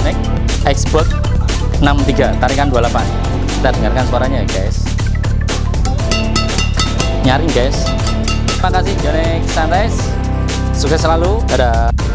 Yonex Expert 63 tarikan 28. Kita dengarkan suaranya ya guys. Nyaring guys. Terima kasih Yonex Sunrise. Sukses selalu. Dadah.